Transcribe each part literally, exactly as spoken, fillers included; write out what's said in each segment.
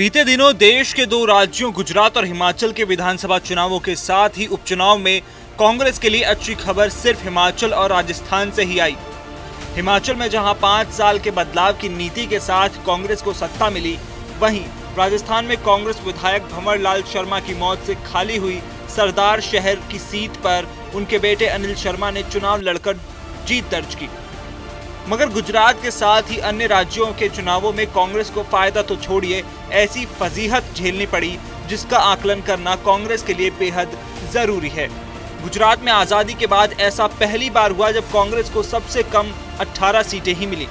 बीते दिनों देश के दो राज्यों गुजरात और हिमाचल के विधानसभा चुनावों के साथ ही उपचुनाव में कांग्रेस के लिए अच्छी खबर सिर्फ हिमाचल और राजस्थान से ही आई। हिमाचल में जहां पाँच साल के बदलाव की नीति के साथ कांग्रेस को सत्ता मिली, वहीं राजस्थान में कांग्रेस विधायक भंवरलाल शर्मा की मौत से खाली हुई सरदार शहर की सीट पर उनके बेटे अनिल शर्मा ने चुनाव लड़कर जीत दर्ज की। मगर गुजरात के साथ ही अन्य राज्यों के चुनावों में कांग्रेस को फायदा तो छोड़िए, ऐसी फजीहत झेलनी पड़ी जिसका आकलन करना कांग्रेस के लिए बेहद जरूरी है। गुजरात में आज़ादी के बाद ऐसा पहली बार हुआ जब कांग्रेस को सबसे कम अठारह सीटें ही मिली।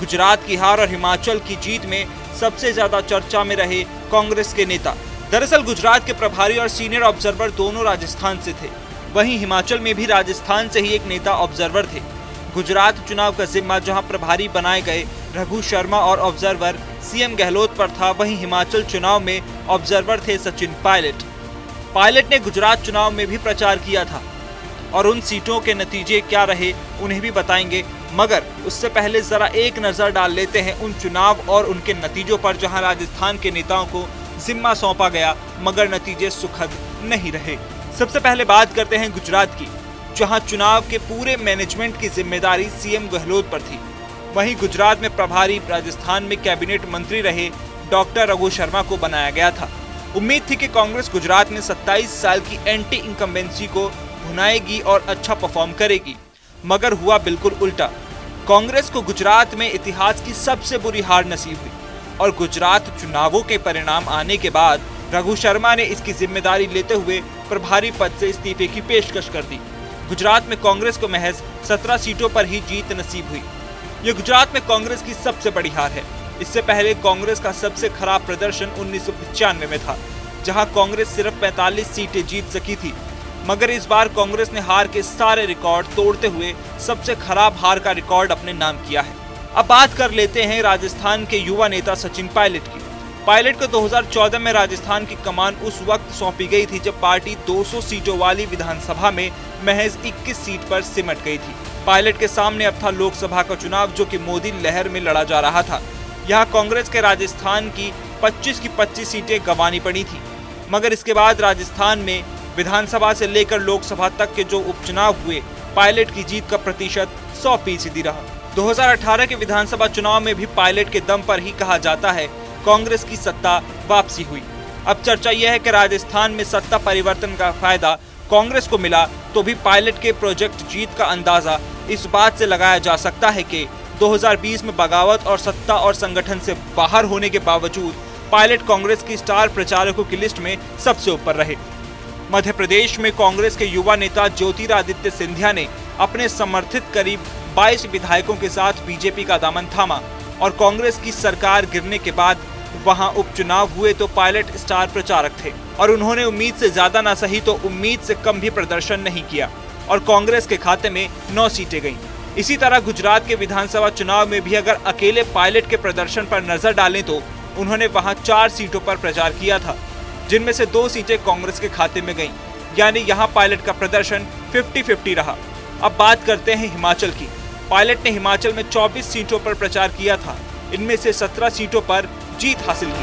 गुजरात की हार और हिमाचल की जीत में सबसे ज्यादा चर्चा में रहे कांग्रेस के नेता। दरअसल गुजरात के प्रभारी और सीनियर ऑब्जर्वर दोनों राजस्थान से थे, वहीं हिमाचल में भी राजस्थान से ही एक नेता ऑब्जर्वर थे। गुजरात चुनाव का जिम्मा जहां प्रभारी बनाए गए रघु शर्मा और ऑब्जर्वर सीएम गहलोत पर था, वहीं हिमाचल चुनाव में ऑब्जर्वर थे सचिन पायलट। पायलट ने गुजरात चुनाव में भी प्रचार किया था और उन सीटों के नतीजे क्या रहे उन्हें भी बताएंगे, मगर उससे पहले जरा एक नज़र डाल लेते हैं उन चुनाव और उनके नतीजों पर जहाँ राजस्थान के नेताओं को जिम्मा सौंपा गया मगर नतीजे सुखद नहीं रहे। सबसे पहले बात करते हैं गुजरात की, जहां चुनाव के पूरे मैनेजमेंट की जिम्मेदारी सीएम गहलोत पर थी। वहीं गुजरात में प्रभारी, राजस्थान में कैबिनेट मंत्री रहे डॉक्टर रघु शर्मा को बनाया गया था। उम्मीद थी कि कांग्रेस गुजरात में सत्ताईस साल की एंटी इंकम्बेंसी को भुनाएगी और अच्छा परफॉर्म करेगी, मगर हुआ बिल्कुल उल्टा। कांग्रेस को गुजरात में इतिहास की सबसे बुरी हार नसीब हुई और गुजरात चुनावों के परिणाम आने के बाद रघु शर्मा ने इसकी जिम्मेदारी लेते हुए प्रभारी पद से इस्तीफे की पेशकश कर दी। गुजरात में कांग्रेस को महज सत्रह सीटों पर ही जीत नसीब हुई। ये गुजरात में कांग्रेस की सबसे बड़ी हार है। इससे पहले कांग्रेस का सबसे खराब प्रदर्शन उन्नीस सौ पचानवे में था, जहां कांग्रेस सिर्फ पैंतालीस सीटें जीत सकी थी, मगर इस बार कांग्रेस ने हार के सारे रिकॉर्ड तोड़ते हुए सबसे खराब हार का रिकॉर्ड अपने नाम किया है। अब बात कर लेते हैं राजस्थान के युवा नेता सचिन पायलट की। पायलट को दो हज़ार चौदह में राजस्थान की कमान उस वक्त सौंपी गई थी जब पार्टी दो सौ सीटों वाली विधानसभा में महज इक्कीस सीट पर सिमट गई थी। पायलट के सामने अब था लोकसभा का चुनाव, जो कि मोदी लहर में लड़ा जा रहा था। यहां कांग्रेस के राजस्थान की पच्चीस की पच्चीस सीटें गंवानी पड़ी थी, मगर इसके बाद राजस्थान में विधानसभा से लेकर लोकसभा तक के जो उपचुनाव हुए, पायलट की जीत का प्रतिशत सौ फीसदी रहा। दो हज़ार अठारह के विधानसभा चुनाव में भी पायलट के दम पर ही कहा जाता है कांग्रेस की सत्ता वापसी हुई। अब चर्चा यह है कि राजस्थान में सत्ता परिवर्तन का फायदा कांग्रेस को मिला तो भी पायलट के प्रोजेक्ट जीत का अंदाजा इस बात से लगाया जा सकता है कि दो हज़ार बीस में बगावत और सत्ता और संगठन से बाहर होने के बावजूद पायलट कांग्रेस की स्टार प्रचारकों की लिस्ट में सबसे ऊपर रहे। मध्य प्रदेश में कांग्रेस के युवा नेता ज्योतिरादित्य सिंधिया ने अपने समर्थित करीब बाईस विधायकों के साथ बीजेपी का दामन थामा और कांग्रेस की सरकार गिरने के बाद वहां उपचुनाव हुए तो पायलट स्टार प्रचारक थे और उन्होंने उम्मीद से ज्यादा ना सही तो उम्मीद से कम भी प्रदर्शन नहीं किया और कांग्रेस के खाते में नौ सीटें गईं। इसी तरह गुजरात के विधानसभा चुनाव में भी अगर अकेले पायलट के प्रदर्शन पर नजर डालें तो उन्होंने वहां चार सीटों पर प्रचार किया था, जिनमें से दो सीटें कांग्रेस के खाते में गईं, यानी यहाँ पायलट का प्रदर्शन फिफ्टी फिफ्टी रहा। अब बात करते हैं हिमाचल की। पायलट ने हिमाचल में चौबीस सीटों पर प्रचार किया था, इनमें से सत्रह सीटों पर जीत हासिल की।